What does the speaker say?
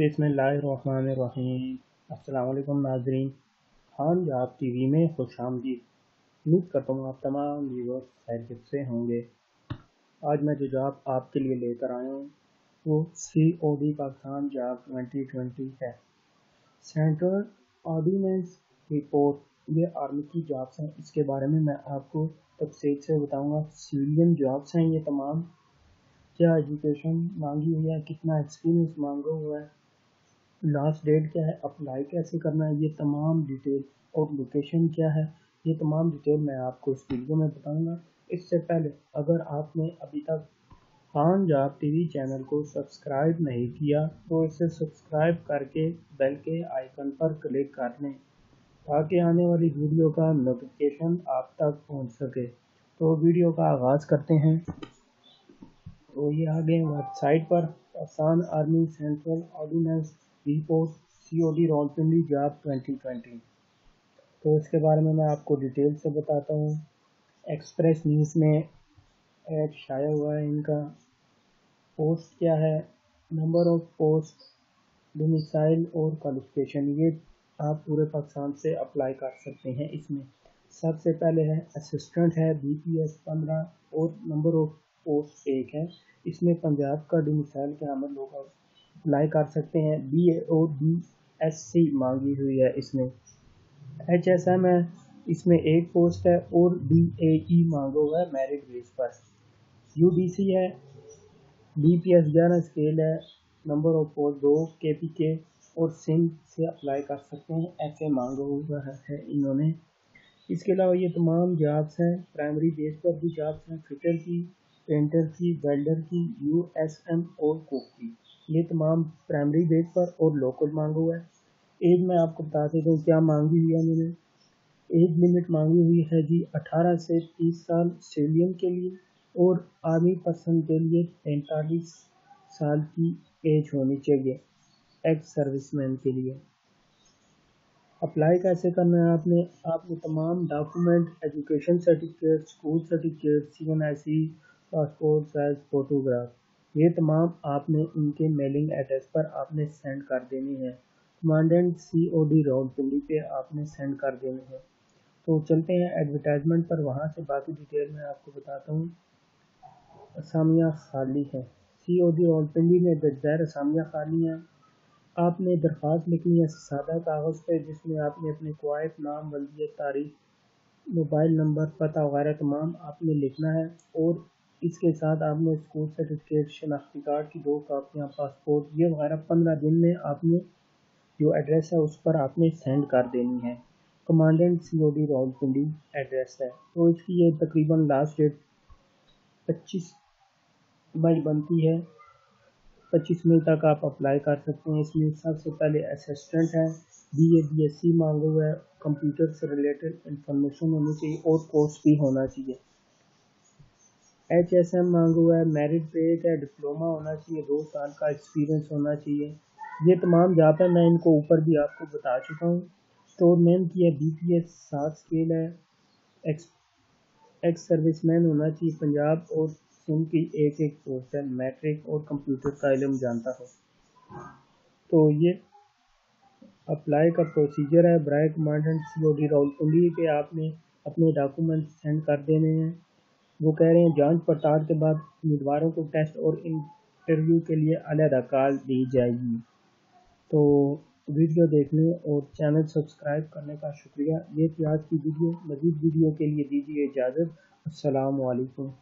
बिस्मिल्लाहिर्रहमानिर्रहीम। अस्सलाम वालेकुम नाज़रीन, खान जॉब टीवी में खुशामदीद। उम्मीद करता हूँ आप तमाम व्यूअर्स खैरियत से होंगे। आज मैं जो जॉब आपके लिए लेकर आया हूँ वो COD पाकिस्तान जॉब 2020 है। सेंट्रल ऑर्डिनेंस डिपोट ये आर्मी की जॉब्स हैं, इसके बारे में मैं आपको तफसील से बताऊँगा। सिविलियन जॉब्स हैं ये तमाम। क्या एजुकेशन मांगी हुई है, कितना एक्सपीरियंस मांगा हुआ है, लास्ट डेट क्या है, अप्लाई कैसे करना है, ये तमाम डिटेल और लोकेशन क्या है, ये तमाम डिटेल मैं आपको इस वीडियो में बताऊंगा। इससे पहले अगर आपने अभी तक खान जॉब टीवी चैनल को सब्सक्राइब नहीं किया तो इसे सब्सक्राइब करके बेल के आइकन पर क्लिक कर लें ताकि आने वाली वीडियो का नोटिफिकेशन आप तक पहुँच सके। तो वीडियो का आगाज़ करते हैं। तो ये आ गए वेबसाइट पर, Pakistan army central ordnance depot COD Rawalpindi job 2020। तो इसके बारे में मैं आपको डिटेल से बताता हूँ। एक्सप्रेस न्यूज़ में ऐड शाया हुआ है इनका। पोस्ट क्या है, नंबर ऑफ पोस्ट, डोमिसाइल और क्वालिफिकेशन, ये आप पूरे पाकिस्तान से अप्लाई कर सकते हैं। इसमें सबसे पहले है असिस्टेंट है BPS 15 और नंबर ऑफ पोस्ट 1 है। इसमें पंजाब का डोमिसाइल के हमल लोग अप्लाई कर सकते हैं। BA और BSc मांगी हुई है। इसमें HSM है, इसमें 8 पोस्ट है और DAE मांगा हुआ है मेरिट बेस पर। UDC है, DPS 11 स्केल है, नंबर ऑफ पोस्ट 2, KPK और सिंध से अप्लाई कर सकते हैं। SA मांगा हुआ है इन्होंने। इसके अलावा ये तमाम जॉब्स हैं, प्राइमरी बेस पर भी जॉब्स हैं, फिटर की, पेंटर की, वेल्डर की, USM और कुक की, ये तमाम प्राइमरी बेस पर और लोकल मांगा हुआ है। एज में आपको बता देता हूँ क्या मांगी हुई है इन्होंने। एज लिमिट मांगी हुई है जी 18 से 30 साल सिविलियन के लिए और आर्मी पर्सन के लिए 45 साल की एज होनी चाहिए एक्स सर्विसमैन के लिए। अप्लाई कैसे करना है, आपने तमाम document, education certificate, school certificate, CNIC, passport size photograph, ये तमाम आपने इनके मेलिंग एड्रेस पर आपने सेंड कर देनी है। कमांडेंट COD रावलपिंडी पे आपने सेंड कर देनी है। तो चलते हैं एडवर्टाइजमेंट पर, वहाँ से बाकी डिटेल में आपको बताता हूँ। असामियाँ खाली हैं COD रावलपिंडी में, बेजैर असामियाँ खाली हैं। आपने दरख्वास्त लिखनी है सादा कागज़ पर जिसमें आपने अपने क्वाइफ, नाम, वल्दियत, तारीख, मोबाइल नंबर, पता वगैरह तमाम आपने लिखना है और इसके साथ आपने स्कूल सर्टिफिकेट, शनाख्ती कार्ड की 2 कापियाँ, पासपोर्ट ये वगैरह 15 दिन में आपने जो एड्रेस है उस पर आपने सेंड कर देनी है। कमांडेंट COD रावलपिंडी एड्रेस है। तो इसकी ये तकरीबन लास्ट डेट 25 मई बनती है। 25 मई तक आप अप्लाई कर सकते हैं। इसमें सबसे पहले असिस्टेंट है, BA BSc मांगा हुआ है, कंप्यूटर से रिलेटेड इंफॉर्मेशन होनी चाहिए और कोर्स भी होना चाहिए। HSM मांगा हुआ है, मेरिट बेस्ड है, डिप्लोमा होना चाहिए, 2 साल का एक्सपीरियंस होना चाहिए। ये तमाम जॉब है, मैं इनको ऊपर भी आपको बता चुका हूँ। तो नेम की है DPS 7 स्केल है, एक्स सर्विसमैन होना चाहिए, पंजाब और सिंध की 1-1 पोस्ट है, मैट्रिक और कंप्यूटर का इलम जानता हो। तो ये अप्लाई का प्रोसीजर है। ब्राय कमांडेंट COD रावलपिंडी पे आपने अपने डॉक्यूमेंट सेंड कर देने हैं। वो कह रहे हैं जांच पड़ताल के बाद उम्मीदवारों को टेस्ट और इंटरव्यू के लिए अलग कॉल दी जाएगी। तो वीडियो देखने और चैनल सब्सक्राइब करने का शुक्रिया। ये थी आज की वीडियो। मज़ीद वीडियो के लिए दीजिए इजाज़त। अस्सलाम वालेकुम।